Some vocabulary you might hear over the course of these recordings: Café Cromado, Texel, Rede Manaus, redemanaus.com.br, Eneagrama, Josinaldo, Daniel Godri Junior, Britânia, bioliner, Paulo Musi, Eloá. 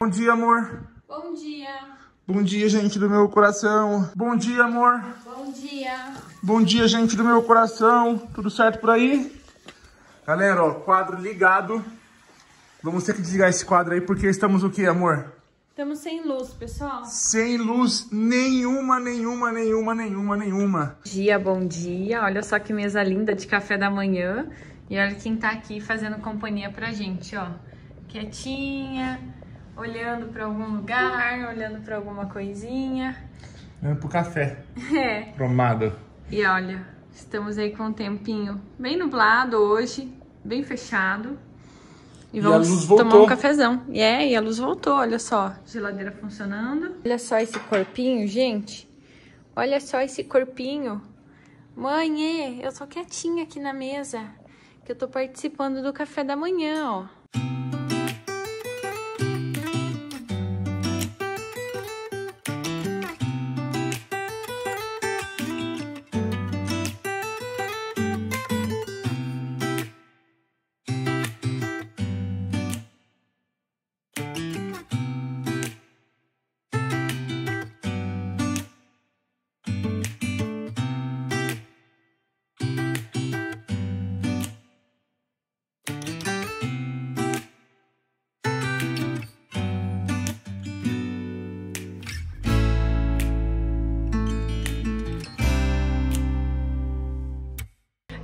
Bom dia, amor. Bom dia. Bom dia, gente do meu coração. Bom dia, amor. Bom dia. Bom dia, gente do meu coração. Tudo certo por aí? Galera, ó, quadro ligado. Vamos ter que desligar esse quadro aí, porque estamos o quê, amor? Estamos sem luz, pessoal. Sem luz nenhuma. Bom dia, bom dia. Olha só que mesa linda de café da manhã. E olha quem tá aqui fazendo companhia pra gente, ó. Quietinha, olhando pra algum lugar, olhando pra alguma coisinha. Olhando pro café. É. Promado. E olha, estamos aí com um tempinho bem nublado hoje, bem fechado. E vamos tomar um cafezão. E a luz voltou, olha só. Geladeira funcionando. Olha só esse corpinho, gente. Olha só esse corpinho. Mãe, eu tô quietinha aqui na mesa, que eu tô participando do café da manhã, ó.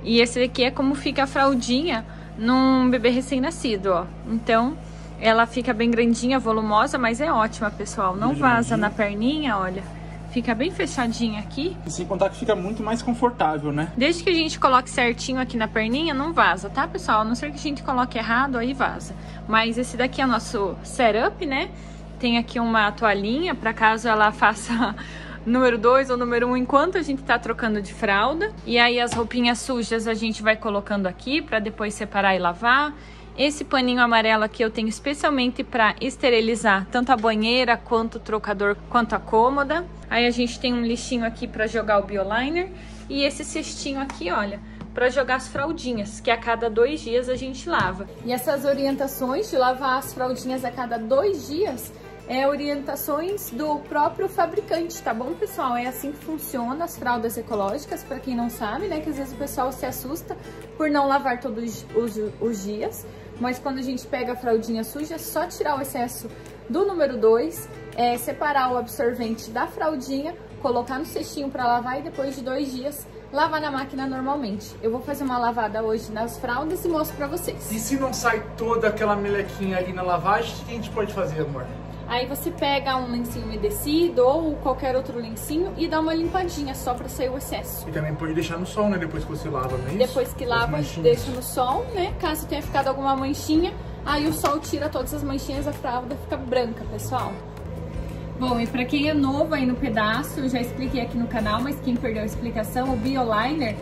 E esse daqui é como fica a fraldinha num bebê recém-nascido, ó. Então, ela fica bem grandinha, volumosa, mas é ótima, pessoal. Não vaza na perninha, olha. Fica bem fechadinha aqui. E sem contar que fica muito mais confortável, né? Desde que a gente coloque certinho aqui na perninha, não vaza, tá, pessoal? A não ser que a gente coloque errado, aí vaza. Mas esse daqui é o nosso setup, né? Tem aqui uma toalhinha, pra caso ela faça... número 2 ou número 1, enquanto a gente tá trocando de fralda. E aí as roupinhas sujas a gente vai colocando aqui pra depois separar e lavar. Esse paninho amarelo aqui eu tenho especialmente pra esterilizar tanto a banheira, quanto o trocador, quanto a cômoda. Aí a gente tem um lixinho aqui pra jogar o bioliner. E esse cestinho aqui, olha, pra jogar as fraldinhas, que a cada 2 dias a gente lava. E essas orientações de lavar as fraldinhas a cada 2 dias... é orientações do próprio fabricante, tá bom, pessoal? É assim que funciona as fraldas ecológicas, para quem não sabe, né? Que às vezes o pessoal se assusta por não lavar todos os dias, mas quando a gente pega a fraldinha suja, é só tirar o excesso do número 2, separar o absorvente da fraldinha, colocar no cestinho para lavar e depois de 2 dias lavar na máquina normalmente. Eu vou fazer uma lavada hoje nas fraldas e mostro para vocês. E se não sai toda aquela melequinha ali na lavagem, o que a gente pode fazer, amor? Aí você pega um lencinho umedecido ou qualquer outro lencinho e dá uma limpadinha só pra sair o excesso. E também pode deixar no sol, né? Depois que você lava, não é isso? Depois que lava, deixa no sol, né? Caso tenha ficado alguma manchinha, aí o sol tira todas as manchinhas, a fralda fica branca, pessoal. Bom, e pra quem é novo aí no pedaço, eu já expliquei aqui no canal, mas quem perdeu a explicação, o bioliner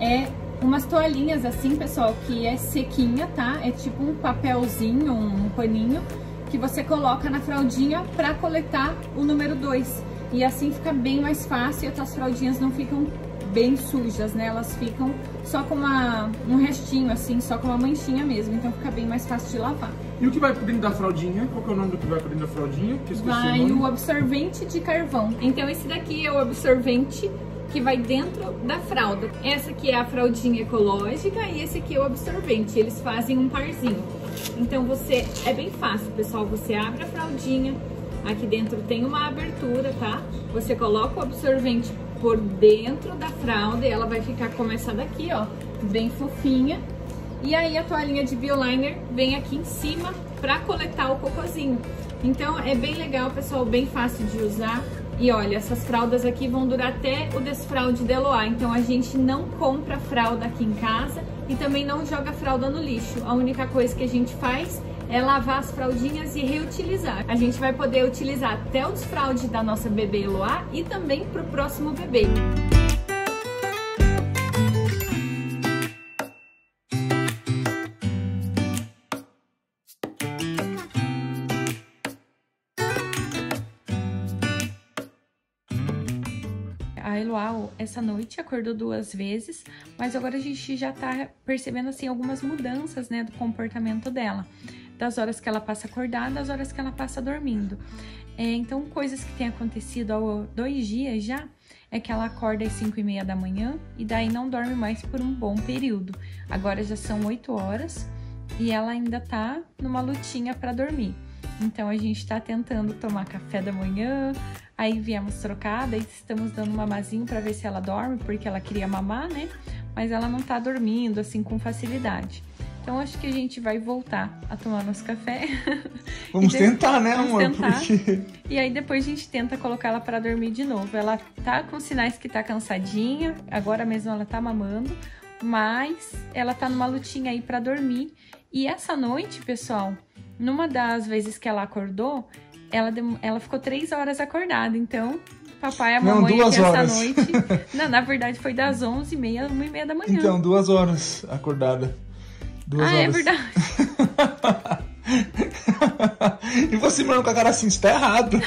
é umas toalhinhas assim, pessoal, que é sequinha, tá? É tipo um papelzinho, um paninho, que você coloca na fraldinha para coletar o número 2. E assim fica bem mais fácil e as tuas fraldinhas não ficam bem sujas, né? Elas ficam só com um restinho, assim, só com uma manchinha mesmo. Então fica bem mais fácil de lavar. E o que vai por dentro da fraldinha? Qual que é o nome do que vai por dentro da fraldinha? Vai o absorvente de carvão. Então esse daqui é o absorvente que vai dentro da fralda. Essa aqui é a fraldinha ecológica e esse aqui é o absorvente. Eles fazem um parzinho. Então você, é bem fácil, pessoal, você abre a fraldinha, aqui dentro tem uma abertura, tá? Você coloca o absorvente por dentro da fralda e ela vai ficar como essa daqui, ó, bem fofinha. E aí a toalhinha de bioliner vem aqui em cima pra coletar o cocôzinho. Então é bem legal, pessoal, bem fácil de usar. E olha, essas fraldas aqui vão durar até o desfralde da Eloá. Então a gente não compra fralda aqui em casa e também não joga fralda no lixo. A única coisa que a gente faz é lavar as fraldinhas e reutilizar. A gente vai poder utilizar até o desfralde da nossa bebê Eloá e também para o próximo bebê. A Eloá, essa noite, acordou 2 vezes, mas agora a gente já tá percebendo, assim, algumas mudanças, né, do comportamento dela. das horas que ela passa acordada, das horas que ela passa dormindo. Então, coisas que têm acontecido há 2 dias já, é que ela acorda às 5h30 da manhã e daí não dorme mais por um bom período. Agora já são 8 horas e ela ainda tá numa lutinha para dormir. Então, a gente tá tentando tomar café da manhã, aí viemos trocar, daí estamos dando um mamazinho para ver se ela dorme, porque ela queria mamar, né? Mas ela não tá dormindo, assim, com facilidade. Então, acho que a gente vai voltar a tomar nosso café. Vamos tentar, né, amor? Vamos tentar. Porque... E aí, depois a gente tenta colocar ela para dormir de novo. Ela tá com sinais que tá cansadinha, agora mesmo ela tá mamando, mas ela tá numa lutinha aí para dormir. E essa noite, pessoal, numa das vezes que ela acordou, ela ficou 3 horas acordada, então... Papai e a mamãe essa noite. Não, na verdade foi das 11h30 às 1h30 da manhã. Então, 2 horas acordada. 2 horas. É verdade. E você morando com a cara assim, isso tá errado.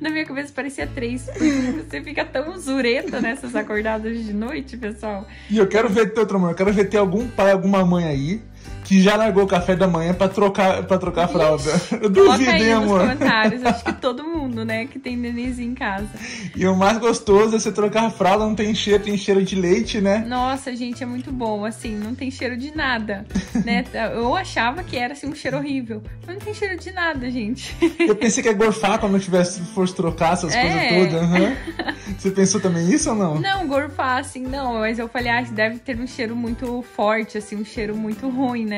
Na minha cabeça parecia 3, porque você fica tão zureta nessas acordadas de noite, pessoal. E eu quero ver teu trabalho, eu quero ver ter algum pai, alguma mãe aí que já largou o café da manhã pra trocar a fralda. Eu duvido, aí, hein, amor? Nos comentários. Acho que todo mundo, né, que tem nenenzinho em casa. E o mais gostoso é você trocar a fralda, não tem cheiro de leite, né? Nossa, gente, é muito bom, assim, não tem cheiro de nada, né? Eu achava que era, assim, um cheiro horrível, mas não tem cheiro de nada, gente. Eu pensei que ia gorfar quando eu fosse trocar essas coisas todas, uhum. Você pensou também isso ou não? Não, gorfar, assim, não, mas eu falei, ah, deve ter um cheiro muito forte, assim, um cheiro muito ruim, né?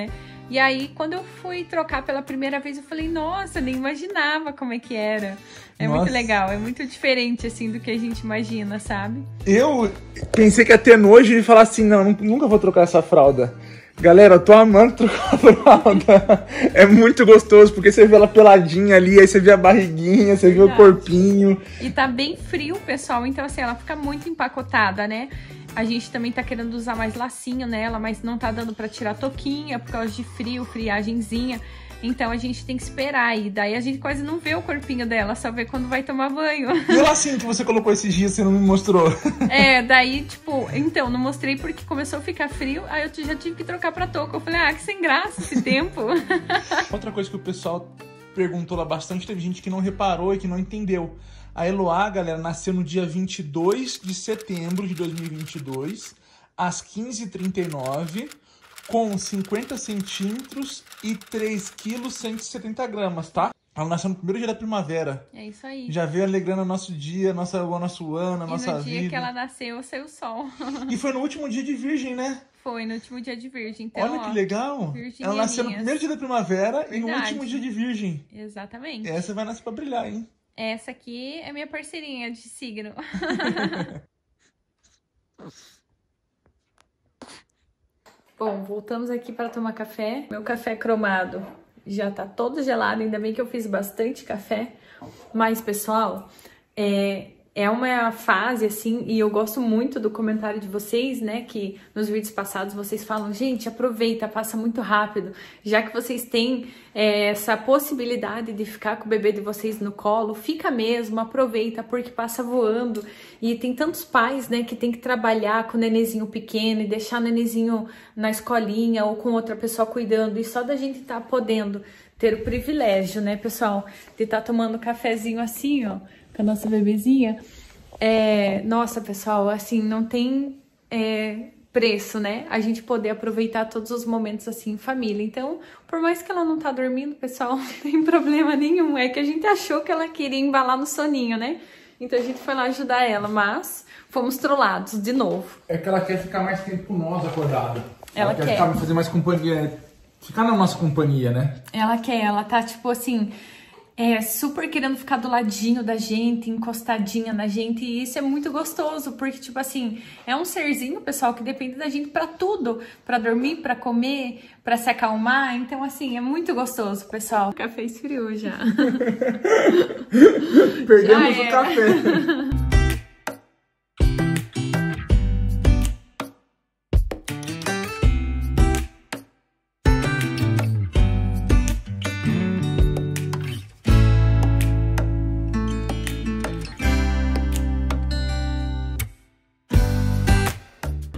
E aí, quando eu fui trocar pela primeira vez, eu falei, nossa, nem imaginava como é que era. É nossa. Muito legal, é muito diferente, assim, do que a gente imagina, sabe? Eu pensei que ia ter nojo de falar assim, não, nunca vou trocar essa fralda. Galera, eu tô amando trocar a fralda. É muito gostoso, porque você vê ela peladinha ali, aí você vê a barriguinha, você Verdade. Vê o corpinho. E tá bem frio, pessoal, então assim, ela fica muito empacotada, né? A gente também tá querendo usar mais lacinho nela, mas não tá dando pra tirar touquinha, por causa de frio, friagenzinha. Então a gente tem que esperar aí. Daí a gente quase não vê o corpinho dela, só vê quando vai tomar banho. E o lacinho que você colocou esses dias, você não me mostrou. É, daí tipo... Então, não mostrei porque começou a ficar frio, aí eu já tive que trocar pra touca. Eu falei, ah, que sem graça esse tempo. Outra coisa que o pessoal perguntou lá bastante, teve gente que não reparou e que não entendeu. A Eloá, galera, nasceu no dia 22 de setembro de 2022, às 15h39. Com 50 centímetros e 3,170 kg, tá? Ela nasceu no primeiro dia da primavera. É isso aí. Já veio alegrando o nosso dia, o nosso ano, a nossa vida. E no dia que ela nasceu, saiu o sol. E foi no último dia de virgem, né? Foi, no último dia de virgem. Então, olha que legal. Ela nasceu no primeiro dia da primavera Verdade. E no último dia de virgem. Exatamente. Essa vai nascer pra brilhar, hein? Essa aqui é minha parceirinha de signo. Bom, voltamos aqui para tomar café. Meu café cromado já tá todo gelado, ainda bem que eu fiz bastante café. Mas, pessoal, é uma fase, assim, e eu gosto muito do comentário de vocês, né? Que nos vídeos passados vocês falam, gente, aproveita, passa muito rápido. Já que vocês têm essa possibilidade de ficar com o bebê de vocês no colo, fica mesmo, aproveita, porque passa voando. E tem tantos pais, né, que tem que trabalhar com o nenenzinho pequeno e deixar o nenenzinho na escolinha ou com outra pessoa cuidando. E só da gente tá podendo ter o privilégio, né, pessoal, de estar tomando cafezinho assim, ó, com a nossa bebezinha. Nossa, pessoal, assim, não tem preço, né? A gente poder aproveitar todos os momentos assim em família. Então, por mais que ela não tá dormindo, pessoal, não tem problema nenhum. É que a gente achou que ela queria embalar no soninho, né? Então a gente foi lá ajudar ela, mas fomos trollados de novo. É que ela quer ficar mais tempo com nós acordada. Ela quer ficar, fazer mais companhia, ficar na nossa companhia, né? Ela tá tipo assim... super querendo ficar do ladinho da gente, encostadinha na gente, e isso é muito gostoso, porque, tipo assim, é um serzinho, pessoal, que depende da gente pra tudo, pra dormir, pra comer, pra se acalmar, então, assim, é muito gostoso, pessoal. O café esfriou já. Perdemos o café.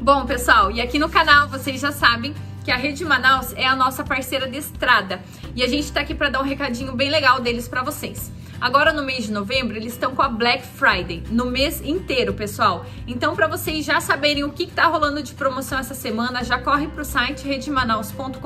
Bom, pessoal, e aqui no canal vocês já sabem que a Rede Manaus é a nossa parceira de estrada e a gente está aqui para dar um recadinho bem legal deles para vocês. Agora no mês de novembro eles estão com a Black Friday no mês inteiro, pessoal. Então para vocês já saberem o que está rolando de promoção essa semana, já corre para o site redemanaus.com.br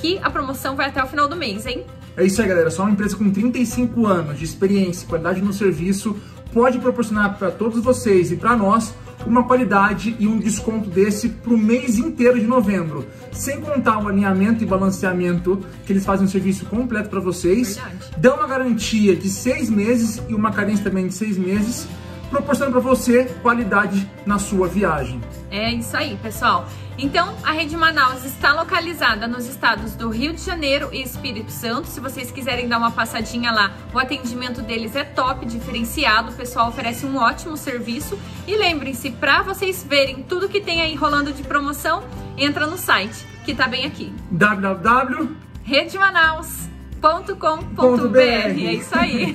que a promoção vai até o final do mês, hein? É isso aí, galera. Só uma empresa com 35 anos de experiência e qualidade no serviço pode proporcionar para todos vocês e para nós uma qualidade e um desconto desse para o mês inteiro de novembro. Sem contar o alinhamento e balanceamento, que eles fazem um serviço completo para vocês. Verdade. Dão uma garantia de 6 meses e uma carência também de 6 meses, proporcionando para você qualidade na sua viagem. É isso aí, pessoal. Então, a Rede Manaus está localizada nos estados do Rio de Janeiro e Espírito Santo. Se vocês quiserem dar uma passadinha lá, o atendimento deles é top, diferenciado. O pessoal oferece um ótimo serviço. E lembrem-se, para vocês verem tudo que tem aí rolando de promoção, entra no site, que tá bem aqui. www.redemanaus.com.br. É isso aí.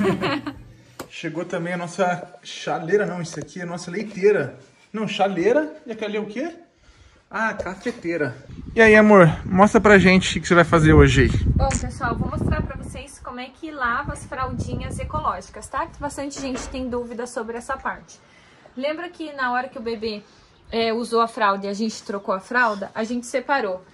Chegou também a nossa chaleira, não, isso aqui é a nossa leiteira. Não, chaleira, e aquela é o quê? Ah, cafeteira. E aí, amor, mostra pra gente o que você vai fazer hoje aí. Bom, pessoal, vou mostrar pra vocês como é que lava as fraldinhas ecológicas, tá? Bastante gente tem dúvida sobre essa parte. Lembra que na hora que o bebê usou a fralda e a gente trocou a fralda, a gente separou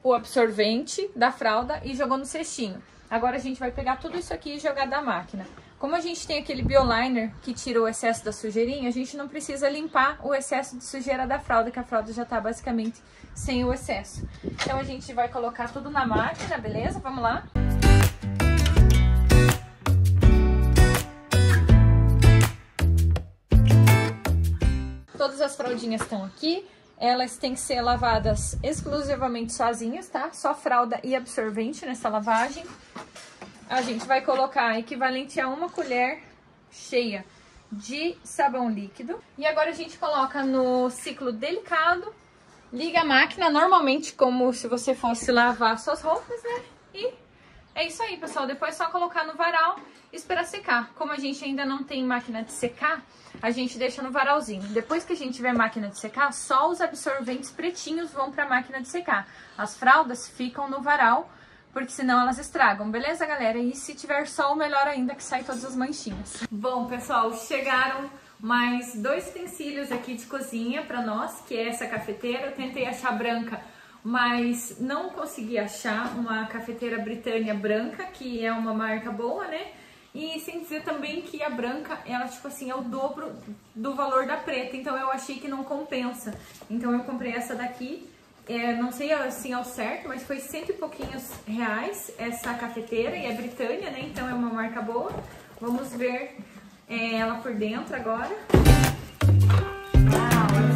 o absorvente da fralda e jogou no cestinho. Agora a gente vai pegar tudo isso aqui e jogar da máquina. Como a gente tem aquele bioliner que tira o excesso da sujeirinha, a gente não precisa limpar o excesso de sujeira da fralda, que a fralda já tá basicamente sem o excesso. Então a gente vai colocar tudo na máquina, beleza? Vamos lá? Todas as fraldinhas estão aqui. Elas têm que ser lavadas exclusivamente sozinhas, tá? Só fralda e absorvente nessa lavagem. A gente vai colocar equivalente a 1 colher cheia de sabão líquido. E agora a gente coloca no ciclo delicado, liga a máquina, normalmente como se você fosse lavar suas roupas, né? E é isso aí, pessoal. Depois é só colocar no varal e esperar secar. Como a gente ainda não tem máquina de secar, a gente deixa no varalzinho. Depois que a gente tiver máquina de secar, só os absorventes pretinhos vão para a máquina de secar. As fraldas ficam no varal, porque senão elas estragam, beleza, galera? E se tiver sol, melhor ainda, que sai todas as manchinhas. Bom, pessoal, chegaram mais 2 utensílios aqui de cozinha para nós, que é essa cafeteira. Eu tentei achar branca, mas não consegui achar uma cafeteira Britânia branca, que é uma marca boa, né? E sem dizer também que a branca, ela tipo assim, é o dobro do valor da preta, então eu achei que não compensa. Então eu comprei essa daqui. Não sei assim ao certo, mas foi 100 e pouquinhos reais essa cafeteira, e é Britânia, né? Então é uma marca boa. Vamos ver ela por dentro agora. Ah, olha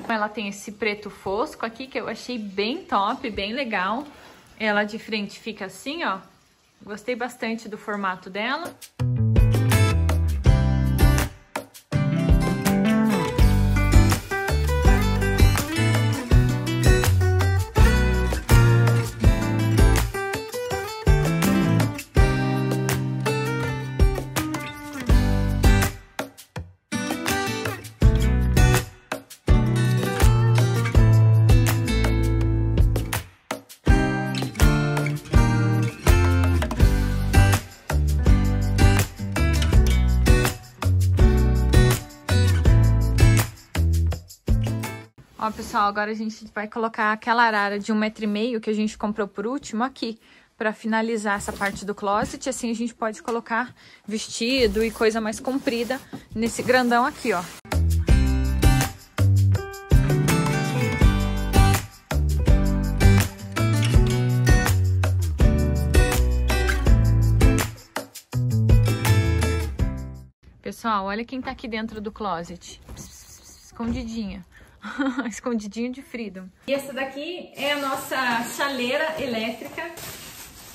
só. Ela tem esse preto fosco aqui, que eu achei bem top, bem legal. Ela de frente fica assim, ó. Gostei bastante do formato dela. Ó, pessoal, agora a gente vai colocar aquela arara de 1,5 m que a gente comprou por último aqui, pra finalizar essa parte do closet. Assim a gente pode colocar vestido e coisa mais comprida nesse grandão aqui, ó. Pessoal, olha quem tá aqui dentro do closet. Escondidinha. Escondidinho de Freedom. E essa daqui é a nossa chaleira elétrica.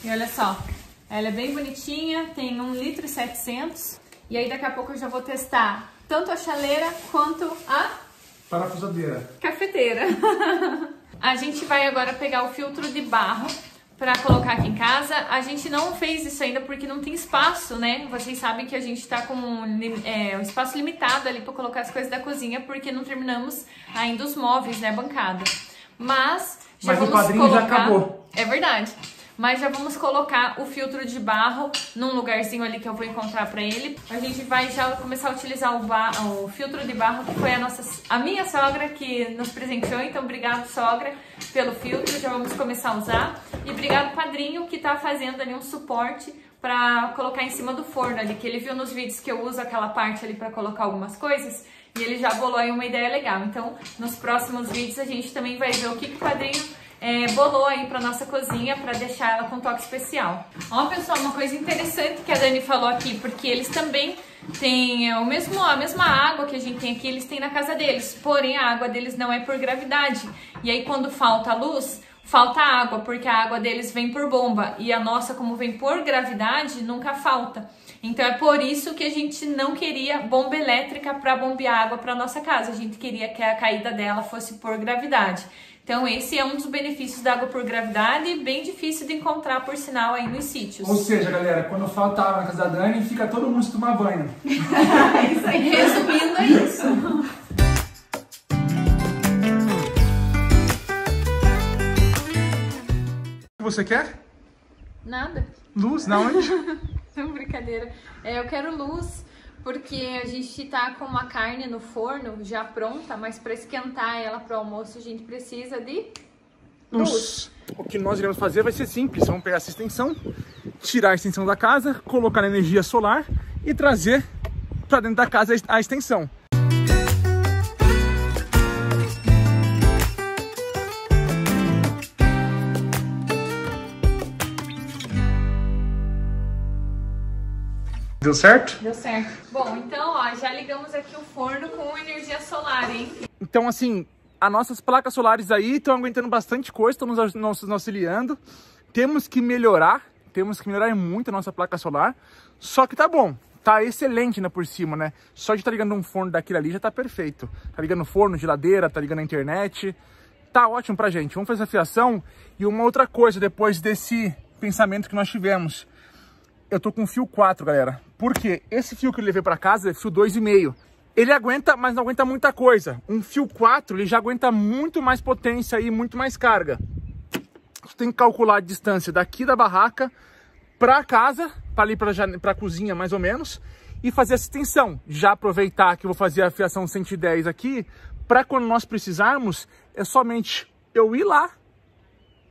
E olha só, ela é bem bonitinha, tem 1,7 litros. E aí daqui a pouco eu já vou testar tanto a chaleira quanto a parafusadeira, cafeteira. A gente vai agora pegar o filtro de barro para colocar aqui em casa. A gente não fez isso ainda porque não tem espaço, né? Vocês sabem que a gente tá com um espaço limitado ali para colocar as coisas da cozinha, porque não terminamos ainda os móveis, né, bancada. Mas o quadrinho já acabou. É verdade. Mas já vamos colocar o filtro de barro num lugarzinho ali que eu vou encontrar pra ele. A gente vai já começar a utilizar o filtro de barro que foi a minha sogra que nos presenteou. Então, obrigado, sogra, pelo filtro. Já vamos começar a usar. E obrigado, padrinho, que tá fazendo ali um suporte pra colocar em cima do forno ali, que ele viu nos vídeos que eu uso aquela parte ali pra colocar algumas coisas. E ele já bolou aí uma ideia legal. Então, nos próximos vídeos a gente também vai ver o que o padrinho... bolou aí pra nossa cozinha, pra deixar ela com um toque especial. Ó, pessoal, uma coisa interessante que a Dani falou aqui, porque eles também têm a mesma água que a gente tem aqui, eles têm na casa deles, porém a água deles não é por gravidade. E aí quando falta a luz, falta água, porque a água deles vem por bomba, e a nossa, como vem por gravidade, nunca falta. Então é por isso que a gente não queria bomba elétrica pra bombear água pra nossa casa, a gente queria que a caída dela fosse por gravidade. Então esse é um dos benefícios da água por gravidade, bem difícil de encontrar, por sinal, aí nos sítios. Ou seja, galera, quando falta água na casa da Dani, fica todo mundo se tomar banho. Isso aí. Resumindo, é isso. O que você quer? Nada. Luz? Na onde? Não, brincadeira. Eu quero luz. Porque a gente tá com uma carne no forno já pronta, mas para esquentar ela para o almoço a gente precisa de luz. O que nós iremos fazer vai ser simples, vamos pegar essa extensão, tirar a extensão da casa, colocar na energia solar e trazer para dentro da casa a extensão. Deu certo? Deu certo. Bom, então, ó, já ligamos aqui o forno com energia solar, hein? Então, assim, as nossas placas solares aí estão aguentando bastante coisa, estão nos auxiliando. Temos que melhorar muito a nossa placa solar. Só que tá bom, tá excelente ainda por cima, né? Só de estar ligando um forno daquilo ali já tá perfeito. Tá ligando forno, geladeira, tá ligando a internet. Tá ótimo pra gente. Vamos fazer a fiação. E uma outra coisa, depois desse pensamento que nós tivemos. Eu tô com fio 4, galera, porque esse fio que eu levei pra casa é fio 2,5. Ele aguenta, mas não aguenta muita coisa. Um fio 4, ele já aguenta muito mais potência e muito mais carga. Você tem que calcular a distância daqui da barraca pra casa, pra ali pra cozinha mais ou menos, e fazer essa extensão. Já aproveitar que eu vou fazer a fiação 110 aqui, pra quando nós precisarmos, é somente eu ir lá,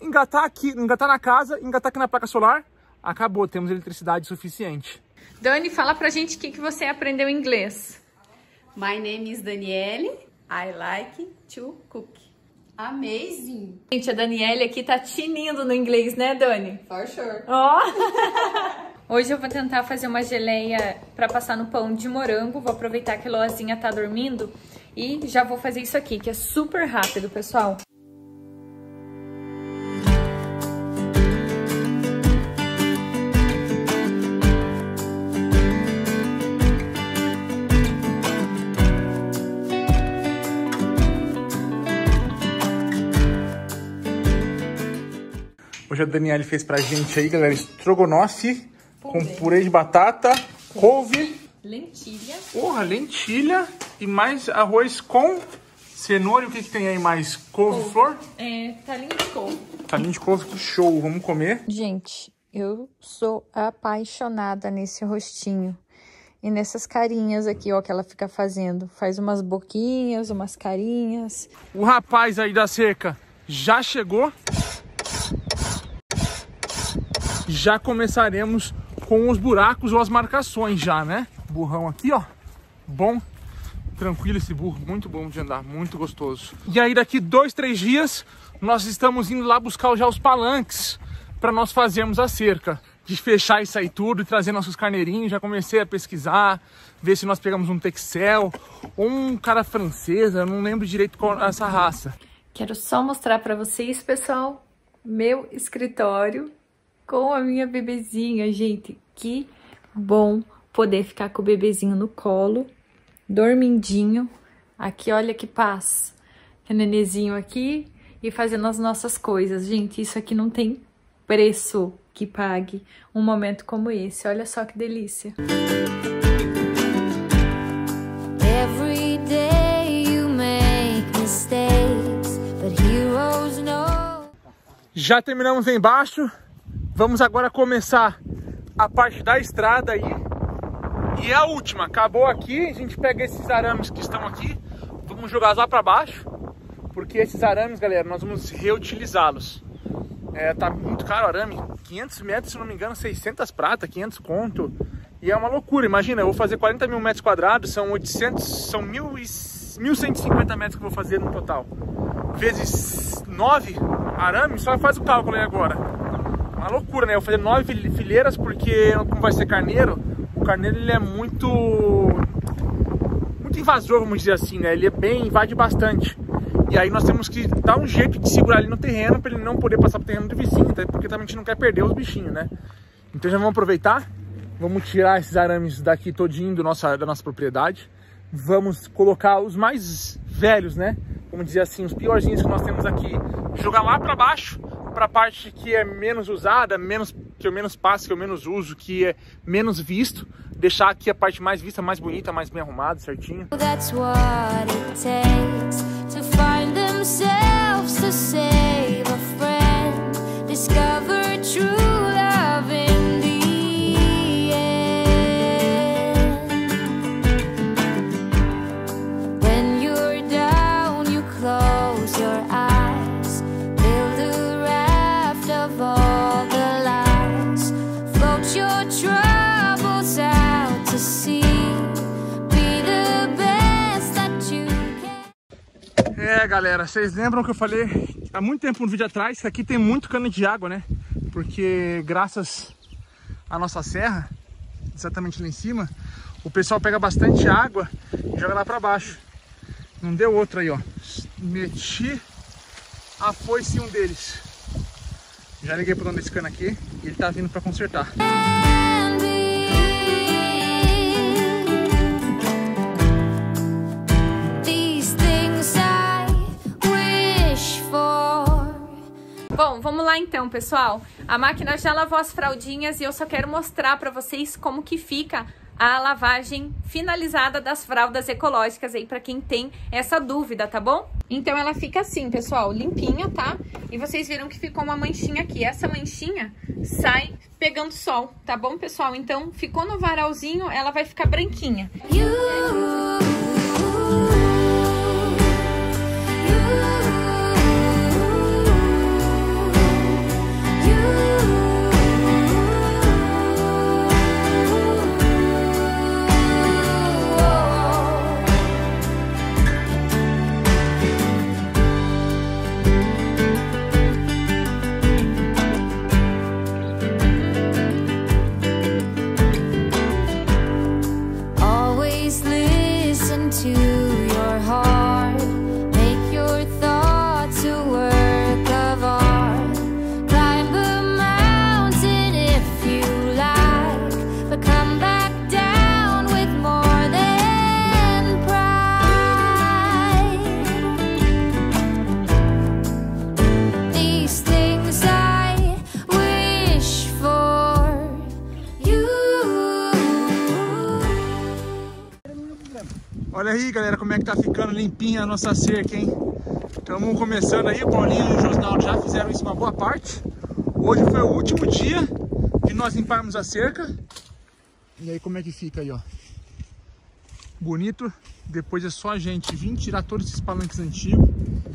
engatar aqui, engatar na casa, engatar aqui na placa solar. Acabou, temos eletricidade suficiente. Dani, fala pra gente o que você aprendeu em inglês. My name is Daniele. I like to cook. Amazing. Gente, a Daniele aqui tá tinindo no inglês, né, Dani? For sure. Oh. Hoje eu vou tentar fazer uma geleia pra passar no pão de morango. Vou aproveitar que a Eloazinha tá dormindo e já vou fazer isso aqui, que é super rápido, pessoal. Hoje a Daniele fez pra gente aí, galera, estrogonofe com purê de batata, couve, lentilha. Porra, lentilha e mais arroz com cenoura. E o que tem aí mais? Couve-flor? É, talinho de couve. Talinho de couve, show. Vamos comer. Gente, eu sou apaixonada nesse rostinho e nessas carinhas aqui, ó, que ela fica fazendo. Faz umas boquinhas, umas carinhas. O rapaz aí da cerca já chegou. Já começaremos com os buracos ou as marcações já, né? Burrão aqui, ó. Bom, tranquilo esse burro. Muito bom de andar, muito gostoso. E aí daqui 2, 3 dias, nós estamos indo lá buscar já os palanques para nós fazermos a cerca. De fechar isso aí tudo e trazer nossos carneirinhos. Já comecei a pesquisar, ver se nós pegamos um texel ou um cara francês. Eu não lembro direito qual é essa raça. Quero só mostrar para vocês, pessoal, meu escritório. Com a minha bebezinha, gente, que bom poder ficar com o bebezinho no colo, dormindinho. Aqui, olha que paz, o nenenzinho aqui e fazendo as nossas coisas. Gente, isso aqui não tem preço que pague um momento como esse. Olha só que delícia. Já terminamos embaixo. Vamos agora começar a parte da estrada aí. E a última, acabou aqui, a gente pega esses arames que estão aqui, vamos jogar lá para baixo, porque esses arames, galera, nós vamos reutilizá-los. Tá muito caro o arame, 500 metros, se não me engano, 600 prata, 500 conto. E é uma loucura, imagina, eu vou fazer 40 mil metros quadrados, são 800, são 1.150 metros que eu vou fazer no total. Vezes 9 arames, só faz o cálculo aí agora. Uma loucura, né? Eu vou fazer 9 fileiras porque, como vai ser carneiro, o carneiro ele é muito invasor, vamos dizer assim, né? Ele é bem, invade bastante. E aí nós temos que dar um jeito de segurar ele no terreno para ele não poder passar pro terreno do vizinho, até porque também a gente não quer perder os bichinhos, né? Então já vamos aproveitar, vamos tirar esses arames daqui todinho da nossa propriedade, vamos colocar os mais velhos, né? Vamos dizer assim, os piorzinhos que nós temos aqui, jogar lá para baixo, para a parte que é menos usada, que eu menos passo, que eu menos uso, que é menos visto, deixar aqui a parte mais vista, mais bonita, mais bem arrumada, certinho. Galera, vocês lembram que eu falei há muito tempo no vídeo atrás que aqui tem muito cano de água, né? Porque graças à nossa serra, exatamente lá em cima, o pessoal pega bastante água e joga lá pra baixo. Não deu outra aí, ó. Meti a foice em um deles. Já liguei pro dono desse cano aqui e ele tá vindo pra consertar. Bom, vamos lá então, pessoal. A máquina já lavou as fraldinhas e eu só quero mostrar para vocês como que fica a lavagem finalizada das fraldas ecológicas aí, para quem tem essa dúvida, tá bom? Então ela fica assim, pessoal, limpinha, tá? E vocês viram que ficou uma manchinha aqui. Essa manchinha sai pegando sol, tá bom, pessoal? Então ficou no varalzinho, ela vai ficar branquinha. Olha aí, galera, como é que tá ficando limpinha a nossa cerca, hein? Estamos começando aí, o Paulinho e o Josinaldo já fizeram isso uma boa parte. Hoje foi o último dia de nós limparmos a cerca. E aí como é que fica aí, ó. Bonito. Depois é só a gente vir tirar todos esses palanques antigos.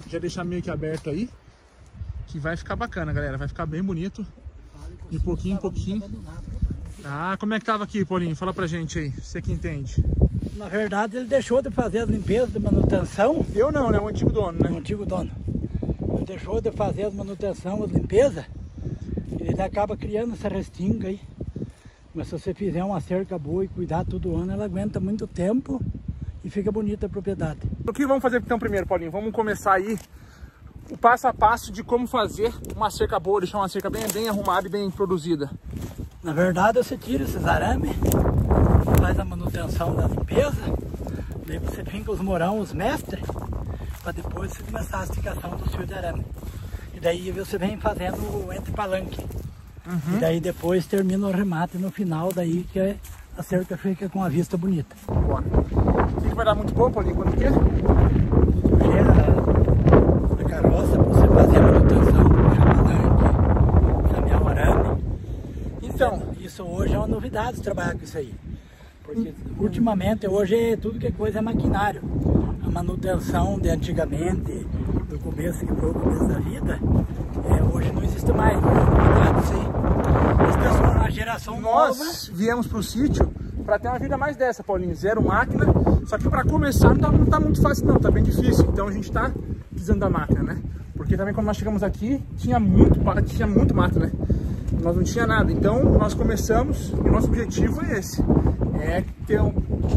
Já deixar meio que aberto aí. Que vai ficar bacana, galera. Vai ficar bem bonito. De pouquinho em pouquinho. Ah, como é que tava aqui, Paulinho? Fala pra gente aí, você que entende. Na verdade, ele deixou de fazer as limpezas de manutenção. Eu não, né? O antigo dono, né? O antigo dono. Ele deixou de fazer as manutenção, as limpezas. Ele acaba criando essa restinga aí. Mas se você fizer uma cerca boa e cuidar todo ano, ela aguenta muito tempo e fica bonita a propriedade. O que vamos fazer então primeiro, Paulinho? Vamos começar aí o passo a passo de como fazer uma cerca boa, deixar uma cerca bem arrumada e bem produzida. Na verdade, você tira esses arames, faz a manutenção da limpeza, daí você finca os morão, os mestres, para depois você começar a esticação do fio de arame. E daí você vem fazendo o entre-palanque. E daí depois termina o remate no final, daí que é, a cerca fica com a vista bonita. Bora. Isso vai dar muito bom, Paulinho, quando que é? A caroça, você fazer a manutenção, caminhar o arame. Então, isso hoje é uma novidade trabalhar com isso aí. Porque ultimamente, hoje tudo que é coisa é maquinário. A manutenção de antigamente, do começo que foi o começo da vida, hoje não existe mais. A geração nós nova. Viemos para o sítio para ter uma vida mais dessa, Paulinho, zero máquina. Só que para começar não tá muito fácil não, tá bem difícil. Então a gente tá precisando da máquina, né? Porque também quando nós chegamos aqui tinha muito mato, né? Nós não tinha nada, então nós começamos e o nosso objetivo é esse,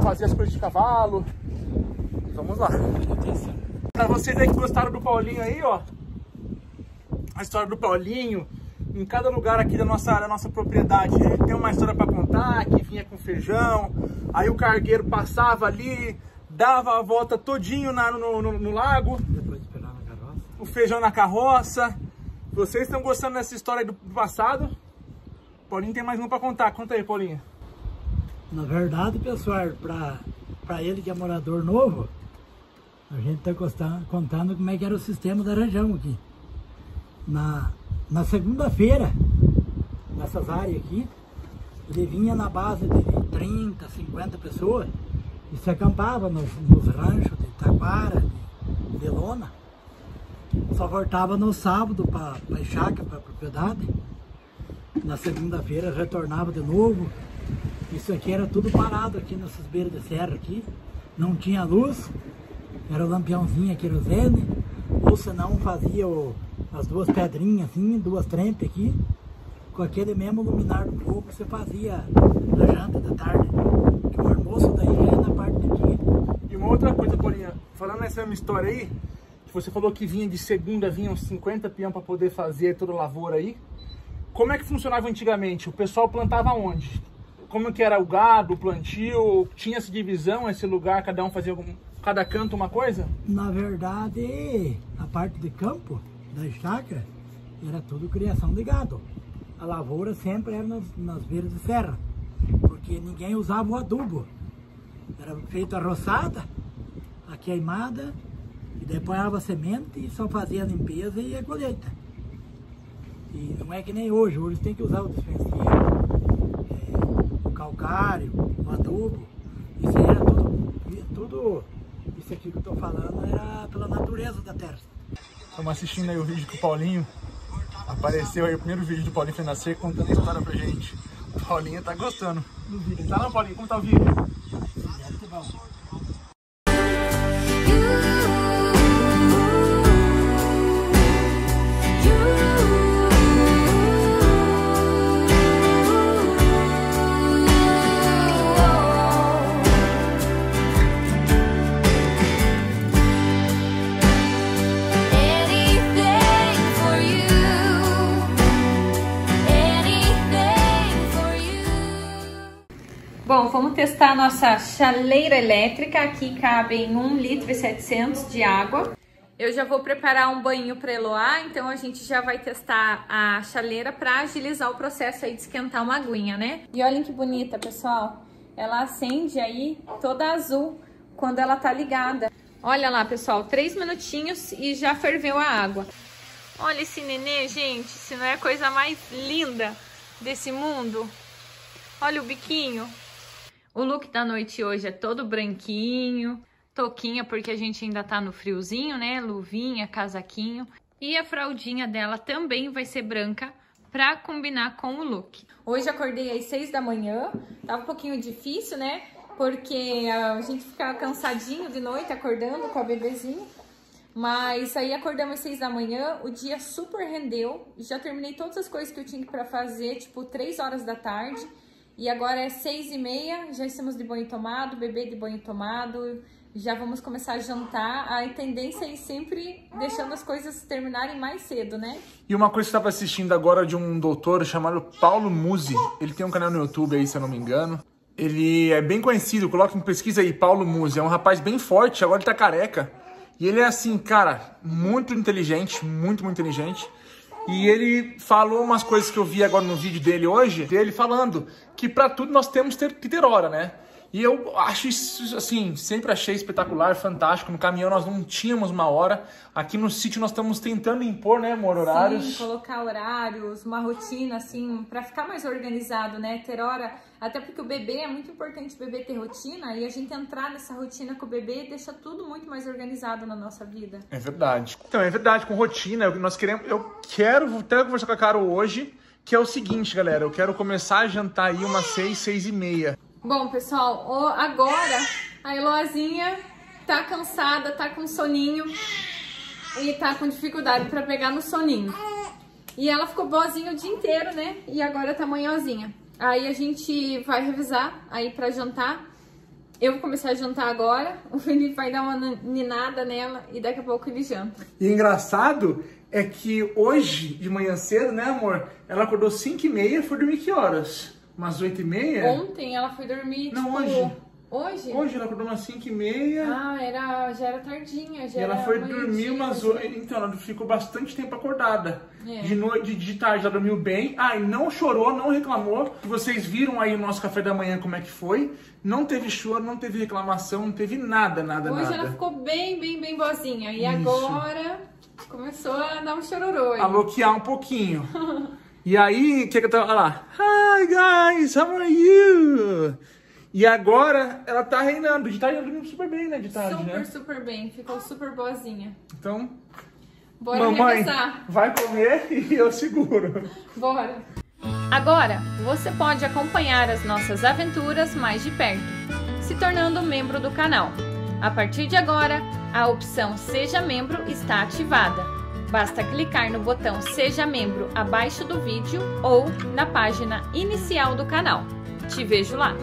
fazer as coisas de cavalo. Vamos lá. Para vocês aí que gostaram do Paulinho aí, ó, a história do Paulinho. Em cada lugar aqui da nossa propriedade, né? Tem uma história para contar, que vinha com feijão, aí o cargueiro passava ali, dava a volta todinho no lago, depois esperava na carroça. O feijão na carroça. Vocês estão gostando dessa história do passado? Paulinho tem mais uma para contar, conta aí, Paulinho. Na verdade, pessoal, para ele que é morador novo, a gente está contando como é que era o sistema da região aqui. Na segunda-feira, nessas áreas aqui, ele vinha na base de 30, 50 pessoas e se acampava nos ranchos de taquara, de lona. Só voltava no sábado para a chácara, para a propriedade. Na segunda-feira retornava de novo. Isso aqui era tudo parado aqui nessas beiras de serra aqui. Não tinha luz, era o lampiãozinho, a querosene, ou senão fazia as duas pedrinhas assim, duas trempes aqui, com aquele mesmo luminar do fogo que você fazia na janta da tarde, que o almoço daí já é na parte do dia. E uma outra coisa, Paulinha, falando nessa mesma história aí, que você falou que vinha de segunda, vinham 50 peão para poder fazer toda a lavoura aí, como é que funcionava antigamente? O pessoal plantava onde? Como que era o gado, o plantio? Tinha essa divisão, esse lugar, cada um fazia cada canto uma coisa? Na verdade, a parte de campo da chácara era tudo criação de gado. A lavoura sempre era nas beiras de serra, porque ninguém usava o adubo. Era feito a roçada, a queimada, e depois a semente e só fazia a limpeza e a colheita. E não é que nem hoje, hoje tem que usar o defensivo, o calcário, o adubo. Isso era tudo isso aqui que eu estou falando era pela natureza da terra. Estamos assistindo aí o vídeo que o Paulinho apareceu aí, o primeiro vídeo do Paulinho foi nascer, contando a história pra gente. O Paulinho tá gostando do vídeo. Tá não, Paulinho? Como tá o vídeo? Muito bom. Bom, vamos testar a nossa chaleira elétrica. Aqui cabem 1 litro e 700 de água. Eu já vou preparar um banho para Eloá, então a gente já vai testar a chaleira para agilizar o processo aí de esquentar uma aguinha, né? E olhem que bonita, pessoal. Ela acende aí toda azul quando ela tá ligada. Olha lá, pessoal, 3 minutinhos e já ferveu a água. Olha esse nenê, gente, se não é a coisa mais linda desse mundo. Olha o biquinho. O look da noite hoje é todo branquinho, touquinha, porque a gente ainda tá no friozinho, né? Luvinha, casaquinho. E a fraldinha dela também vai ser branca pra combinar com o look. Hoje acordei às 6 da manhã, tava um pouquinho difícil, né? Porque a gente fica cansadinho de noite acordando com a bebezinha. Mas aí acordamos às 6 da manhã, o dia super rendeu. Já terminei todas as coisas que eu tinha pra fazer, tipo 3 horas da tarde. E agora é 6h30, já estamos de banho tomado, bebê de banho tomado, já vamos começar a jantar. A tendência é sempre deixando as coisas terminarem mais cedo, né? E uma coisa que eu estava assistindo agora de um doutor chamado Paulo Musi. Ele tem um canal no YouTube aí, se eu não me engano. Ele é bem conhecido, coloca em pesquisa aí, Paulo Musi. É um rapaz bem forte, agora ele tá careca. E ele é assim, cara, muito inteligente, muito inteligente. E ele falou umas coisas que eu vi agora no vídeo dele hoje, dele falando que pra tudo nós temos que ter hora, né? E eu acho isso, assim, sempre achei espetacular, fantástico. No caminhão nós não tínhamos uma hora. Aqui no sítio nós estamos tentando impor, né, amor, horários. Sim, colocar horários, uma rotina, assim, pra ficar mais organizado, né? Ter hora, até porque o bebê, é muito importante o bebê ter rotina. E a gente entrar nessa rotina com o bebê deixa tudo muito mais organizado na nossa vida. É verdade. Então, é verdade, com rotina, nós queremos... Eu quero até conversar com a Carol hoje, que é o seguinte, galera. Eu quero começar a jantar aí umas 6, 6:30. Bom, pessoal, agora a Eloazinha tá cansada, tá com soninho e tá com dificuldade pra pegar no soninho. E ela ficou boazinha o dia inteiro, né? E agora tá manhosinha. Aí a gente vai revisar aí pra jantar. Eu vou começar a jantar agora, o Felipe vai dar uma ninada nela e daqui a pouco ele janta. E engraçado é que hoje, de manhã cedo, né, amor? Ela acordou 5:30 e foi dormir que horas? Umas 8:30? Ontem ela foi dormir, não, tipo... Hoje? Hoje ela acordou umas 5:30. Ah, já era tardinha. Já e ela foi dormir umas 8... Assim. Então, ela ficou bastante tempo acordada. É. De noite, de tarde, ela dormiu bem. Ah, e não chorou, não reclamou. Vocês viram aí o nosso café da manhã como é que foi. Não teve choro, não teve reclamação, não teve nada. Hoje ela ficou bem boazinha. E agora começou a dar um chororô. A bloquear um pouquinho. E aí, o que eu tava... Olha lá. Hi, guys, how are you? E agora, ela tá reinando. De tarde, ela dormiu super bem, né? De tarde, super bem. Ficou super boazinha. Então, bora revisar. Vai comer e eu seguro. Bora. Agora, você pode acompanhar as nossas aventuras mais de perto, se tornando membro do canal. A partir de agora, a opção Seja Membro está ativada. Basta clicar no botão Seja Membro abaixo do vídeo ou na página inicial do canal. Te vejo lá!